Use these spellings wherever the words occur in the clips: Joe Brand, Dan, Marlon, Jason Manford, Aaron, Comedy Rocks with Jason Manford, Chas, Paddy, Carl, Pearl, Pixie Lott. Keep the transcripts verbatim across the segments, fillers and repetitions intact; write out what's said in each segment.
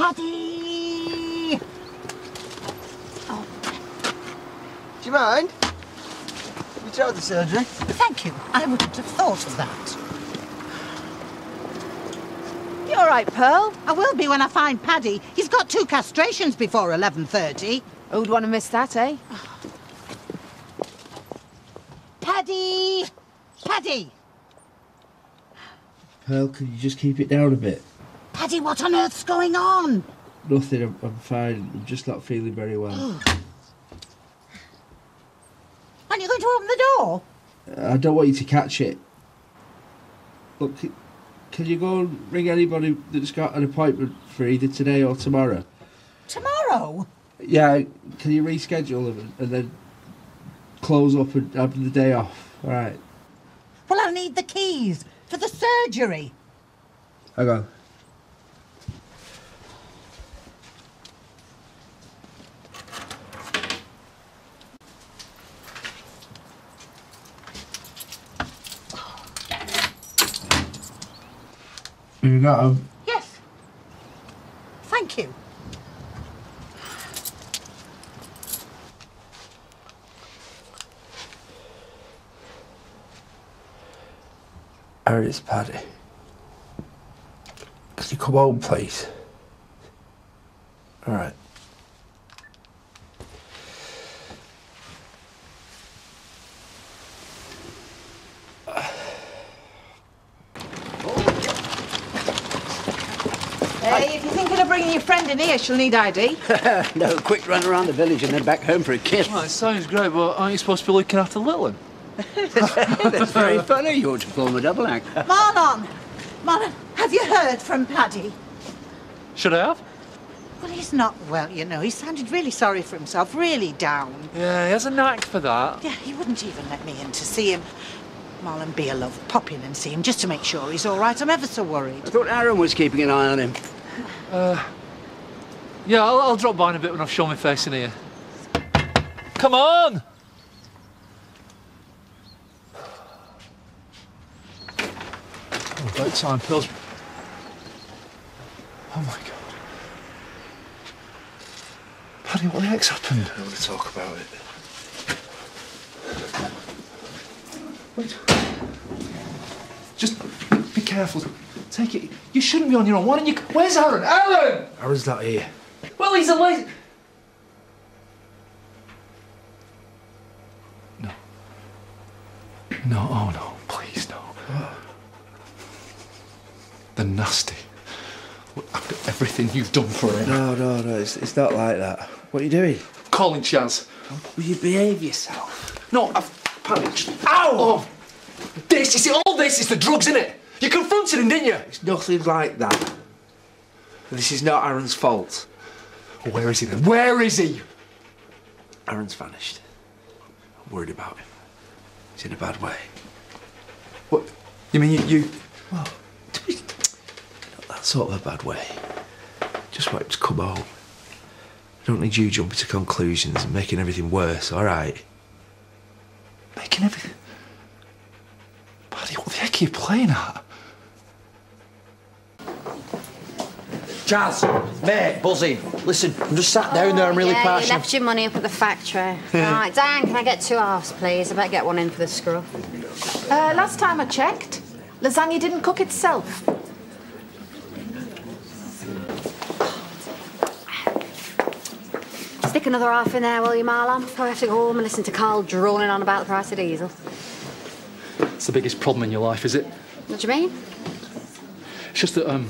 Paddy! Oh. Do you mind? Have you tried the surgery? Thank you. I wouldn't have thought of that. You all right, Pearl? I will be when I find Paddy. He's got two castrations before eleven thirty. Who'd want to miss that, eh? Paddy! Paddy! Pearl, could you just keep it down a bit? Paddy, what on earth's going on? Nothing, I'm, I'm fine. I'm just not feeling very well. Aren't you going to open the door? I don't want you to catch it. Look, can, can you go and ring anybody that's got an appointment for either today or tomorrow? Tomorrow? Yeah, can you reschedule them and then close up and have the day off? All right. Well, I'll need the keys for the surgery. Hang on. Have you got them? Yes. Thank you. Aaron, it's Paddy. Could you come home, please? All right. In here, she'll need I D. No, quick run around the village and then back home for a kiss. Well, it sounds great, but aren't you supposed to be looking after Little? That's very funny, your diploma double act. Marlon! Marlon, have you heard from Paddy? Should I have? Well, he's not well, you know. He sounded really sorry for himself, really down. Yeah, he has a knack for that. Yeah, he wouldn't even let me in to see him. Marlon, be a love, pop in and see him just to make sure he's all right. I'm ever so worried. I thought Aaron was keeping an eye on him. Uh... Yeah, I'll, I'll drop by in a bit when I've shown my face in here. Come on! Oh, bedtime pills. Oh, my God. Paddy, what the heck's happened? I don't want to talk about it. Wait. Just be careful. Take it. You shouldn't be on your own. Why don't you... Where's Aaron? Aaron! Aaron's not here. Well, he's a lazy... No. No, oh no, please, no. What? The nasty. Look, after everything you've done for him. No, no, no, it's, it's not like that. What are you doing? Calling Chas. Will you behave yourself? No, I've panicked. Ow! Oh, this, you see, all this is the drugs, innit? You confronted him, didn't you? It's nothing like that. This is not Aaron's fault. Where is he then? Where is he? Aaron's vanished. I'm worried about him. He's in a bad way. What? You mean you... you... Well, not that sort of a bad way. Just want him to come home. I don't need you jumping to conclusions and making everything worse, all right? Making everything... Paddy, what the heck are you playing at? Chas, mate, buzzing. Listen, I'm just sat down oh, there, I'm really yeah, passionate. You left your money up at the factory. Right, Dan, can I get two halves, please? I better get one in for the scruff. Uh, last time I checked, lasagna didn't cook itself. Stick another half in there, will you, Marlon? Before I have to go home and listen to Carl droning on about the price of diesel. It's the biggest problem in your life, is it? What do you mean? It's just that, um...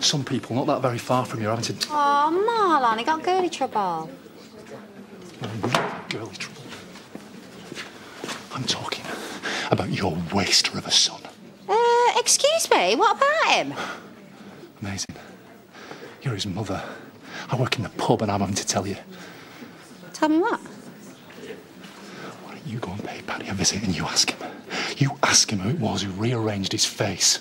some people, not that very far from you, haven't it? Oh, Marlon, he got girly trouble. Girly trouble. I'm talking about your waster of a son. Uh, excuse me, what about him? Amazing. You're his mother. I work in the pub and I'm having to tell you. Tell me what? Why don't you go and pay Paddy a visit and you ask him? You ask him who it was who rearranged his face.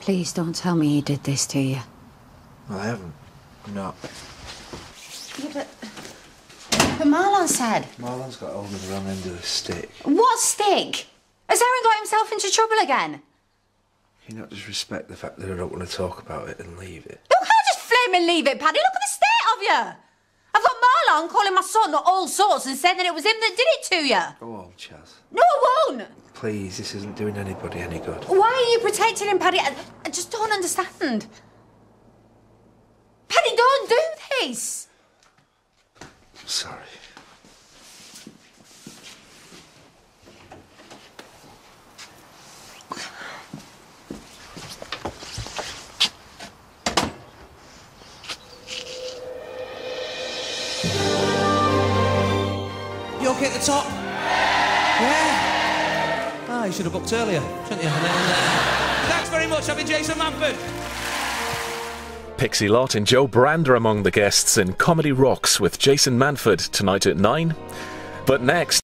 Please don't tell me he did this to you. Well, I haven't. No. Yeah, but... But Marlon said. Marlon's got hold of the wrong end of the stick. What stick? Has Aaron got himself into trouble again? Can you not just respect the fact that I don't want to talk about it and leave it? You can't just flame and leave it, Paddy. Look at the state of you. I've got Marlon calling my son all sorts and saying that it was him that did it to you. Go on, Chas. No, I won't. Please, this isn't doing anybody any good. Why are you protecting him, Paddy? I, I just don't understand. Paddy, don't do this. I'm sorry. You okay at the top? Yeah. Ah, you should have booked earlier, shouldn't you? And then, uh, thanks very much. I've been Jason Manford. Pixie Lott and Joe Brand are among the guests in Comedy Rocks with Jason Manford tonight at nine. But next...